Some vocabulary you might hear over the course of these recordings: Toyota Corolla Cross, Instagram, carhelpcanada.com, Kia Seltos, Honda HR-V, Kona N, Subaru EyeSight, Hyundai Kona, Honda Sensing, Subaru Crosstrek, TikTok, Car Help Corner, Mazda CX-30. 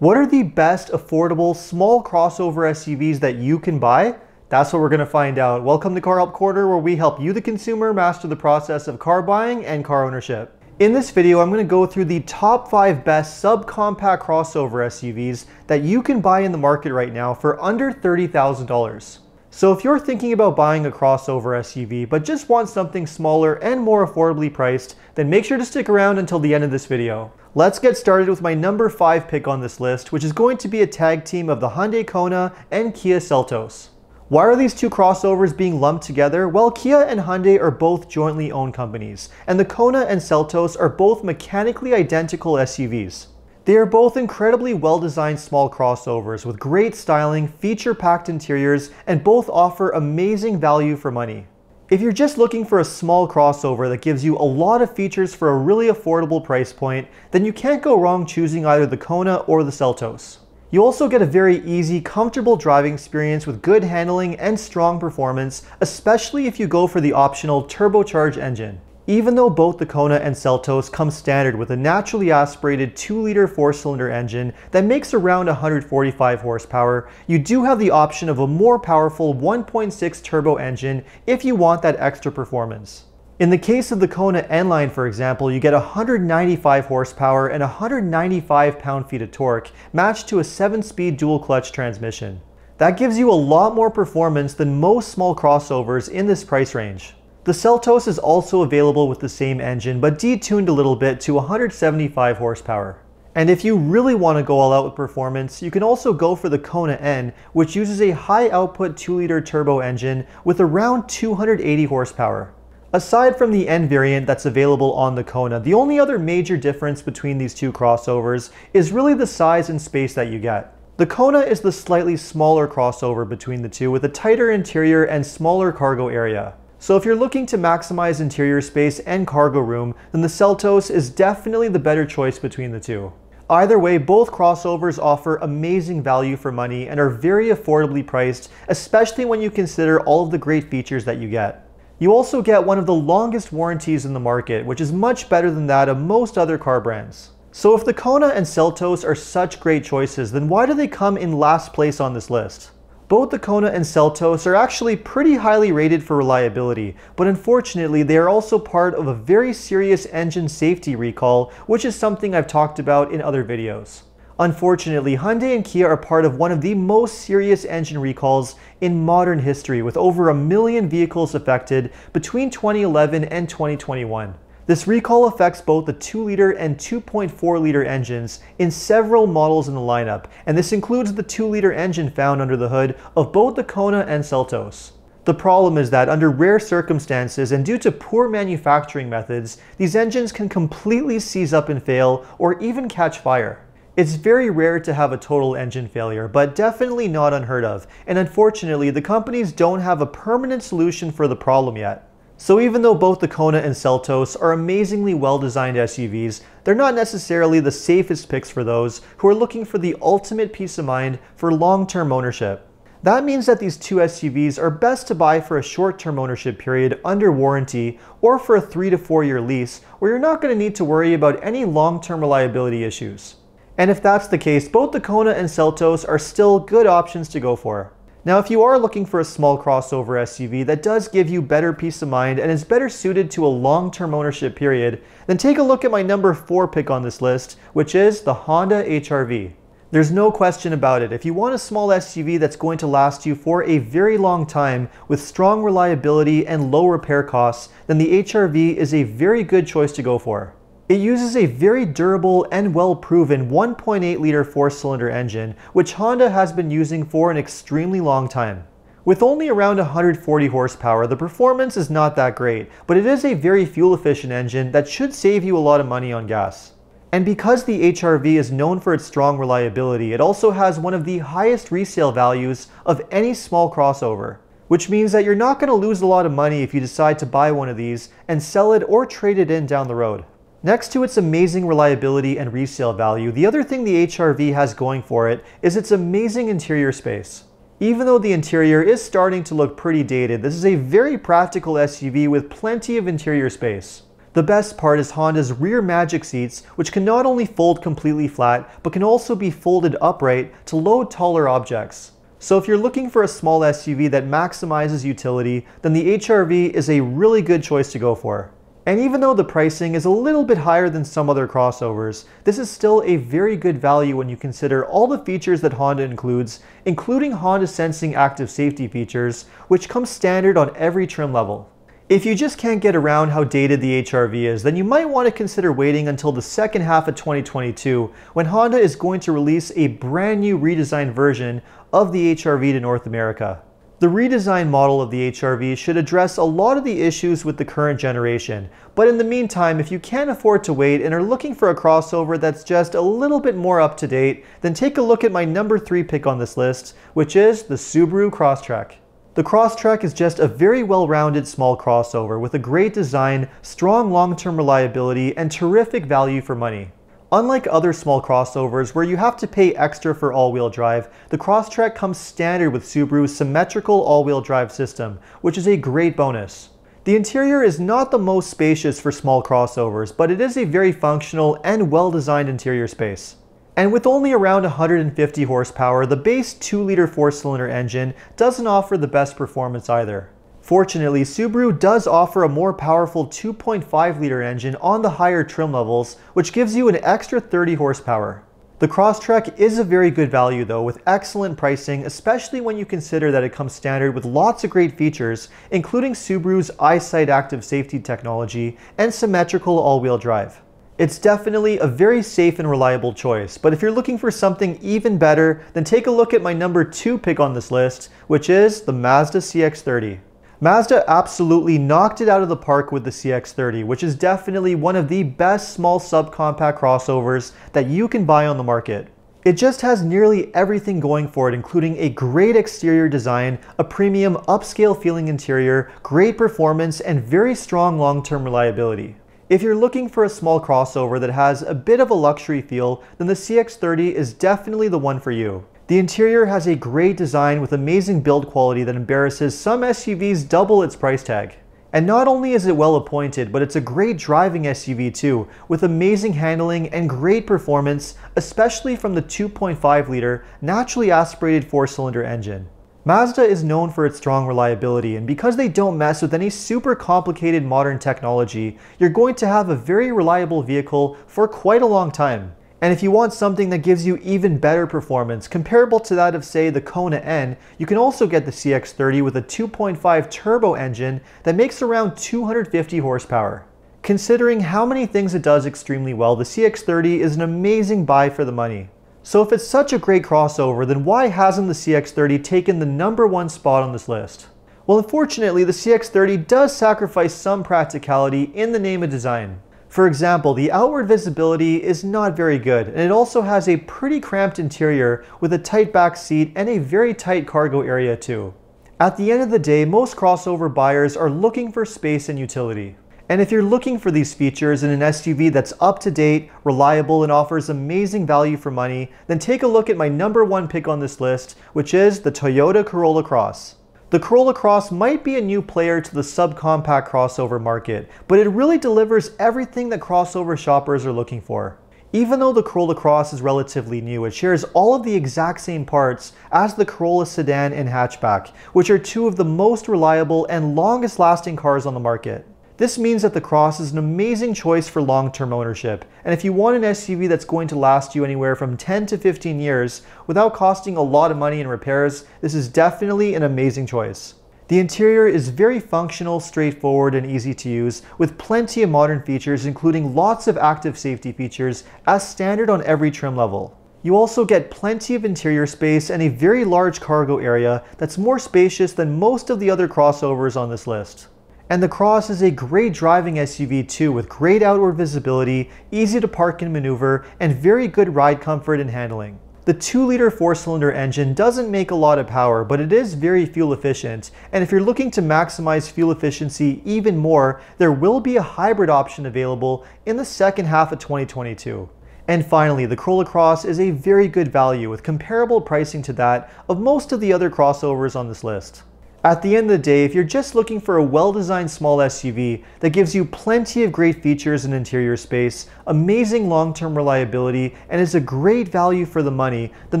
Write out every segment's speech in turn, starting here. What are the best affordable small crossover SUVs that you can buy? That's what we're going to find out. Welcome to Car Help Corner, where we help you, the consumer, master the process of car buying and car ownership. In this video, I'm going to go through the top 5 best subcompact crossover SUVs that you can buy in the market right now for under $30,000. So if you're thinking about buying a crossover SUV but just want something smaller and more affordably priced, then make sure to stick around until the end of this video. Let's get started with my number 5 pick on this list, which is going to be a tag team of the Hyundai Kona and Kia Seltos. Why are these two crossovers being lumped together? Well, Kia and Hyundai are both jointly owned companies, and the Kona and Seltos are both mechanically identical SUVs. They are both incredibly well-designed small crossovers with great styling, feature-packed interiors, and both offer amazing value for money. If you're just looking for a small crossover that gives you a lot of features for a really affordable price point, then you can't go wrong choosing either the Kona or the Seltos. You also get a very easy, comfortable driving experience with good handling and strong performance, especially if you go for the optional turbocharged engine. Even though both the Kona and Seltos come standard with a naturally aspirated 2-liter 4-cylinder engine that makes around 145 horsepower, you do have the option of a more powerful 1.6 turbo engine if you want that extra performance. In the case of the Kona N line, for example, you get 195 horsepower and 195 pound-feet of torque, matched to a 7-speed dual-clutch transmission. That gives you a lot more performance than most small crossovers in this price range. The Seltos is also available with the same engine, but detuned a little bit to 175 horsepower. And if you really want to go all out with performance, you can also go for the Kona N, which uses a high-output 2-liter turbo engine with around 280 horsepower. Aside from the N variant that's available on the Kona, the only other major difference between these two crossovers is really the size and space that you get. The Kona is the slightly smaller crossover between the two with a tighter interior and smaller cargo area. So if you're looking to maximize interior space and cargo room, then the Seltos is definitely the better choice between the two. Either way, both crossovers offer amazing value for money and are very affordably priced, especially when you consider all of the great features that you get. You also get one of the longest warranties in the market, which is much better than that of most other car brands. So if the Kona and Seltos are such great choices, then why do they come in last place on this list? Both the Kona and Seltos are actually pretty highly rated for reliability, but unfortunately they are also part of a very serious engine safety recall, which is something I've talked about in other videos. Unfortunately, Hyundai and Kia are part of one of the most serious engine recalls in modern history, with over 1 million vehicles affected between 2011 and 2021. This recall affects both the 2-liter and 2.4-liter engines in several models in the lineup, and this includes the 2-liter engine found under the hood of both the Kona and Seltos. The problem is that under rare circumstances and due to poor manufacturing methods, these engines can completely seize up and fail or even catch fire. It's very rare to have a total engine failure, but definitely not unheard of, and unfortunately the companies don't have a permanent solution for the problem yet. So even though both the Kona and Seltos are amazingly well-designed SUVs, they're not necessarily the safest picks for those who are looking for the ultimate peace of mind for long-term ownership. That means that these two SUVs are best to buy for a short-term ownership period under warranty or for a 3- to 4-year lease where you're not going to need to worry about any long-term reliability issues. And if that's the case, both the Kona and Seltos are still good options to go for. Now, if you are looking for a small crossover SUV that does give you better peace of mind and is better suited to a long-term ownership period, then take a look at my number 4 pick on this list, which is the Honda HR-V. There's no question about it. If you want a small SUV that's going to last you for a very long time with strong reliability and low repair costs, then the HR-V is a very good choice to go for. It uses a very durable and well-proven 1.8-liter 4-cylinder engine, which Honda has been using for an extremely long time. With only around 140 horsepower, the performance is not that great, but it is a very fuel-efficient engine that should save you a lot of money on gas. And because the HR-V is known for its strong reliability, it also has one of the highest resale values of any small crossover, which means that you're not going to lose a lot of money if you decide to buy one of these and sell it or trade it in down the road. Next to its amazing reliability and resale value, the other thing the HR-V has going for it is its amazing interior space. Even though the interior is starting to look pretty dated, this is a very practical SUV with plenty of interior space. The best part is Honda's rear magic seats, which can not only fold completely flat, but can also be folded upright to load taller objects. So if you're looking for a small SUV that maximizes utility, then the HR-V is a really good choice to go for. And even though the pricing is a little bit higher than some other crossovers, this is still a very good value when you consider all the features that Honda includes, including Honda Sensing active safety features, which come standard on every trim level. If you just can't get around how dated the HR-V is, then you might want to consider waiting until the second half of 2022, when Honda is going to release a brand new redesigned version of the HR-V to North America. The redesigned model of the HR-V should address a lot of the issues with the current generation, but in the meantime, if you can't afford to wait and are looking for a crossover that's just a little bit more up to date, then take a look at my number 3 pick on this list, which is the Subaru Crosstrek. The Crosstrek is just a very well-rounded small crossover with a great design, strong long-term reliability, and terrific value for money. Unlike other small crossovers where you have to pay extra for all-wheel drive, the Crosstrek comes standard with Subaru's symmetrical all-wheel drive system, which is a great bonus. The interior is not the most spacious for small crossovers, but it is a very functional and well-designed interior space. And with only around 150 horsepower, the base 2-liter 4-cylinder engine doesn't offer the best performance either. Fortunately, Subaru does offer a more powerful 2.5-liter engine on the higher trim levels, which gives you an extra 30 horsepower. The Crosstrek is a very good value though, with excellent pricing, especially when you consider that it comes standard with lots of great features, including Subaru's EyeSight active safety technology and symmetrical all-wheel drive. It's definitely a very safe and reliable choice, but if you're looking for something even better, then take a look at my number 2 pick on this list, which is the Mazda CX-30. Mazda absolutely knocked it out of the park with the CX-30, which is definitely one of the best small subcompact crossovers that you can buy on the market. It just has nearly everything going for it, including a great exterior design, a premium upscale feeling interior, great performance, and very strong long-term reliability. If you're looking for a small crossover that has a bit of a luxury feel, then the CX-30 is definitely the one for you. The interior has a great design with amazing build quality that embarrasses some SUVs double its price tag. And not only is it well appointed, but it's a great driving SUV too, with amazing handling and great performance, especially from the 2.5-liter naturally aspirated 4-cylinder engine. Mazda is known for its strong reliability, and because they don't mess with any super complicated modern technology, you're going to have a very reliable vehicle for quite a long time. And if you want something that gives you even better performance, comparable to that of, say, the Kona N, you can also get the CX-30 with a 2.5 turbo engine that makes around 250 horsepower. Considering how many things it does extremely well, the CX-30 is an amazing buy for the money. So if it's such a great crossover, then why hasn't the CX-30 taken the number 1 spot on this list? Well, unfortunately, the CX-30 does sacrifice some practicality in the name of design. For example, the outward visibility is not very good, and it also has a pretty cramped interior with a tight back seat and a very tight cargo area too. At the end of the day, most crossover buyers are looking for space and utility. And if you're looking for these features in an SUV that's up to date, reliable, and offers amazing value for money, then take a look at my number 1 pick on this list, which is the Toyota Corolla Cross. The Corolla Cross might be a new player to the subcompact crossover market, but it really delivers everything that crossover shoppers are looking for. Even though the Corolla Cross is relatively new, it shares all of the exact same parts as the Corolla Sedan and Hatchback, which are two of the most reliable and longest lasting cars on the market. This means that the Cross is an amazing choice for long-term ownership, and if you want an SUV that's going to last you anywhere from 10 to 15 years without costing a lot of money in repairs, this is definitely an amazing choice. The interior is very functional, straightforward, and easy to use, with plenty of modern features including lots of active safety features as standard on every trim level. You also get plenty of interior space and a very large cargo area that's more spacious than most of the other crossovers on this list. And the Cross is a great driving SUV too, with great outward visibility, easy to park and maneuver, and very good ride comfort and handling. The 2-liter 4-cylinder engine doesn't make a lot of power, but it is very fuel efficient, and if you're looking to maximize fuel efficiency even more, there will be a hybrid option available in the second half of 2022. And finally, the Corolla Cross is a very good value with comparable pricing to that of most of the other crossovers on this list. At the end of the day, if you're just looking for a well-designed small SUV that gives you plenty of great features and interior space, amazing long-term reliability, and is a great value for the money, then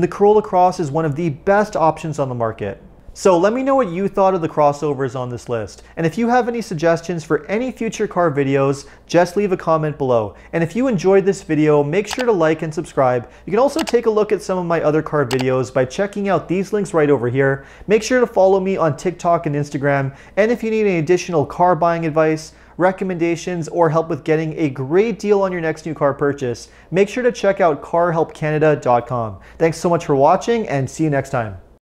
the Corolla Cross is one of the best options on the market. So let me know what you thought of the crossovers on this list. And if you have any suggestions for any future car videos, just leave a comment below. And if you enjoyed this video, make sure to like and subscribe. You can also take a look at some of my other car videos by checking out these links right over here. Make sure to follow me on TikTok and Instagram. And if you need any additional car buying advice, recommendations, or help with getting a great deal on your next new car purchase, make sure to check out carhelpcanada.com. Thanks so much for watching and see you next time.